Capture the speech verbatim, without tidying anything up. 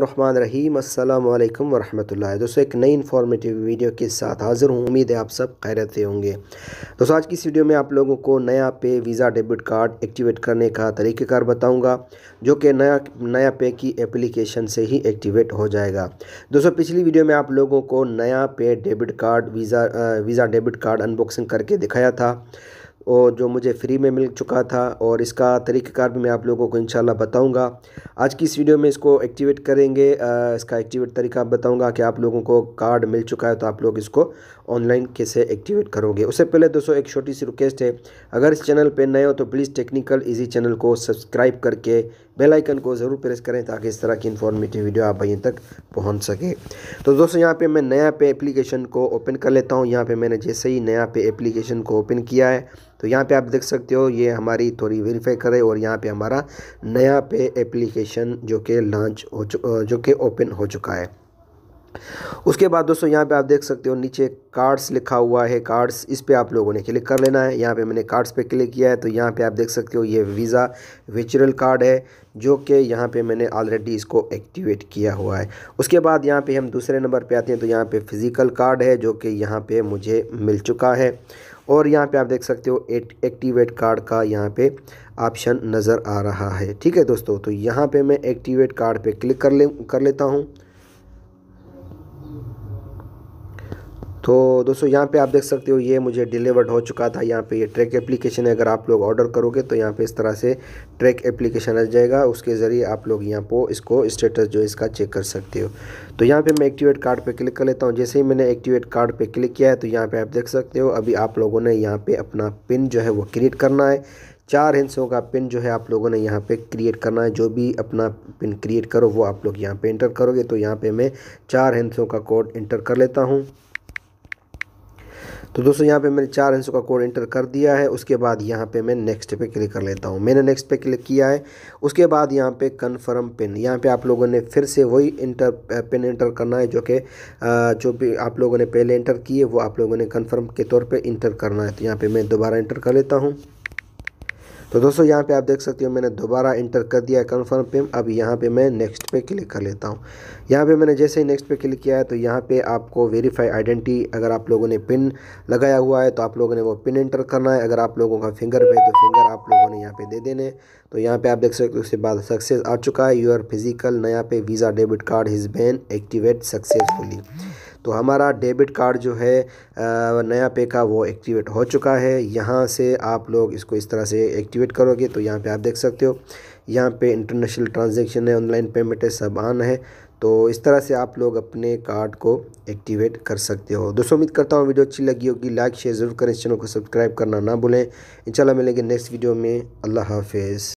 बिस्मिल्लाहिर्रहमानिर्रहीम अस्सलाम वालेकुम वरहमतुल्लाह। दोस्तों एक नई इन्फॉर्मेटिव वीडियो के साथ हाज़िर हूँ। उम्मीद है आप सब खैरियत से होंगे। दोस्तों आज की इस वीडियो में आप लोगों को Naya Pay Visa debit card activate करने का तरीक़ेकार बताऊँगा, जो कि नया नया पे की एप्लीकेशन से ही एक्टिवेट हो जाएगा। दोस्तों पिछली वीडियो में आप लोगों को Naya Pay debit card Visa Visa debit card unboxing करके दिखाया था और जो मुझे फ्री में मिल चुका था, और इसका तरीक़ेकार भी मैं आप लोगों को इंशाल्लाह बताऊंगा। आज की इस वीडियो में इसको एक्टिवेट करेंगे, इसका एक्टिवेट तरीका बताऊंगा कि आप लोगों को कार्ड मिल चुका है तो आप लोग इसको ऑनलाइन कैसे एक्टिवेट करोगे। उससे पहले दोस्तों एक छोटी सी रिक्वेस्ट है, अगर इस चैनल पर नए हो तो प्लीज़ टेक्निकल ईजी चैनल को सब्सक्राइब करके बेल आइकन को ज़रूर प्रेस करें ताकि इस तरह की इन्फॉर्मेटिव वीडियो आप भाइयों तक पहुँच सके। तो दोस्तों यहाँ पर मैं नया पे एप्लीकेशन को ओपन कर लेता हूँ। यहाँ पर मैंने जैसे ही नया पे एप्लीकेशन को ओपन किया है तो यहाँ पे आप देख सकते हो ये हमारी थोड़ी वेरीफाई करे और यहाँ पे हमारा नया पे एप्लीकेशन जो कि लॉन्च हो चु जो कि ओपन हो चुका है। उसके बाद दोस्तों यहाँ पे आप देख सकते हो नीचे कार्ड्स लिखा हुआ है, कार्ड्स इस पे आप लोगों ने क्लिक कर लेना है। यहाँ पे मैंने कार्ड्स पे क्लिक किया है तो यहाँ पे आप देख सकते हो ये वीज़ा वर्चुअल कार्ड है जो कि यहाँ पे मैंने ऑलरेडी इसको एक्टिवेट किया हुआ है। उसके बाद यहाँ पे हम दूसरे नंबर पे आते हैं तो यहाँ पे फिज़िकल कार्ड है जो कि यहाँ पे मुझे मिल चुका है, और यहाँ पे आप देख सकते हो एक्टिवेट कार्ड का यहाँ पे ऑप्शन नज़र आ रहा है। ठीक है दोस्तों, तो यहाँ पे मैं एक्टिवेट कार्ड पे क्लिक कर ले कर लेता हूँ। तो दोस्तों यहाँ पे आप देख सकते हो ये मुझे डिलीवर्ड हो चुका था। यहाँ पे ये ट्रैक एप्लीकेशन है, अगर आप लोग ऑर्डर करोगे तो यहाँ पे इस तरह से ट्रैक एप्लीकेशन आ जाएगा, उसके ज़रिए आप लोग यहाँ पर इसको स्टेटस जो इसका चेक कर सकते हो। तो यहाँ पे मैं एक्टिवेट कार्ड पे क्लिक कर लेता हूँ। जैसे ही मैंने एक्टिवेट कार्ड पे क्लिक किया है तो यहाँ पर आप देख सकते हो अभी आप लोगों ने यहाँ पर अपना पिन जो है वो क्रिएट करना है। चार हिस्सों का पिन जो है आप लोगों ने यहाँ पे क्रिएट करना है। जो भी अपना पिन क्रिएट करो वो आप लोग यहाँ पर इंटर करोगे। तो यहाँ पर मैं चार हिस्सों का कोड इंटर कर लेता हूँ। तो दोस्तों यहाँ पे मैंने चार अंकों का कोड एंटर कर दिया है। उसके बाद यहाँ पे मैं नेक्स्ट पे क्लिक कर लेता हूँ। मैंने नेक्स्ट पे क्लिक किया है। उसके बाद यहाँ पे कन्फर्म पिन, यहाँ पे आप लोगों ने फिर से वही इंटर पिन एंटर करना है जो कि जो भी आप लोगों ने पहले एंटर किए वो आप लोगों ने कन्फर्म के तौर पर इंटर करना है। तो यहाँ पर मैं दोबारा इंटर कर लेता हूँ। तो दोस्तों यहाँ पे आप देख सकते हो मैंने दोबारा इंटर कर दिया है कन्फर्म पिन। अब यहाँ पे मैं नेक्स्ट पे क्लिक कर लेता हूँ। यहाँ पे मैंने जैसे ही नेक्स्ट पे क्लिक किया है तो यहाँ पे आपको वेरीफाई आइडेंटिटी, अगर आप लोगों ने पिन लगाया हुआ है तो आप लोगों ने वो पिन एंटर करना है। अगर आप लोगों का फिंगर पे तो फिंगर आप लोगों ने यहाँ पर दे देने। तो यहाँ पर आप देख सकते हो उसके बाद सक्सेस आ चुका है, your physical Naya Pay Visa debit card has been activate successfully. तो हमारा डेबिट कार्ड जो है नया पे का वो एक्टिवेट हो चुका है। यहाँ से आप लोग इसको इस तरह से एक्टिवेट करोगे तो यहाँ पे आप देख सकते हो यहाँ पे इंटरनेशनल ट्रांजैक्शन है, ऑनलाइन पेमेंट है, सब आन है। तो इस तरह से आप लोग अपने कार्ड को एक्टिवेट कर सकते हो। दोस्तों उम्मीद करता हूँ वीडियो अच्छी लगी होगी। लाइक शेयर ज़रूर करें, इस चैनल को सब्सक्राइब करना ना भूलें। इंशाल्लाह मिलेंगे नेक्स्ट वीडियो में। अल्लाह हाफिज़।